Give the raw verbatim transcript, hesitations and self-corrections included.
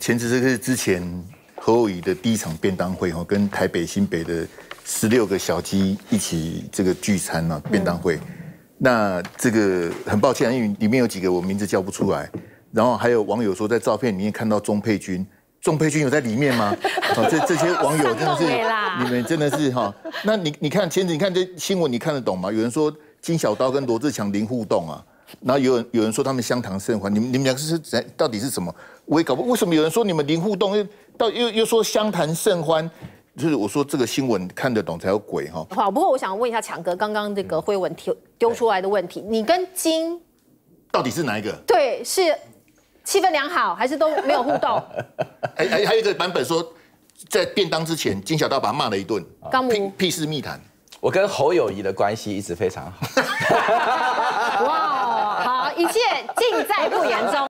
前次这个是之前侯友宜的第一场便当会哈，跟台北新北的十六个小鸡一起这个聚餐嘛，便当会。那这个很抱歉，因为里面有几个我名字叫不出来。然后还有网友说，在照片里面看到钟佩君，钟佩君有在里面吗？好，这这些网友真的是，你们真的是哈。那你你看，前子你看这新闻，你看得懂吗？有人说金小刀跟罗志强零互动啊。 然后有人有人说他们相谈甚欢，你们你们两个是到底是什么？我也搞不懂为什么有人说你们零互动，又到又又说相谈甚欢，就是我说这个新闻看得懂才有鬼哈。好，不过我想问一下强哥，刚刚这个辉文丢丢出来的问题，你跟金到底是哪一个？对，是气氛良好还是都没有互动？还还还有一个版本说，在便当之前，金小刀把他骂了一顿，屁屁事密谈。我跟侯友宜的关系一直非常好。哇。一切尽在不言中。